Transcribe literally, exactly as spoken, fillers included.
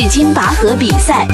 至今拔河比赛。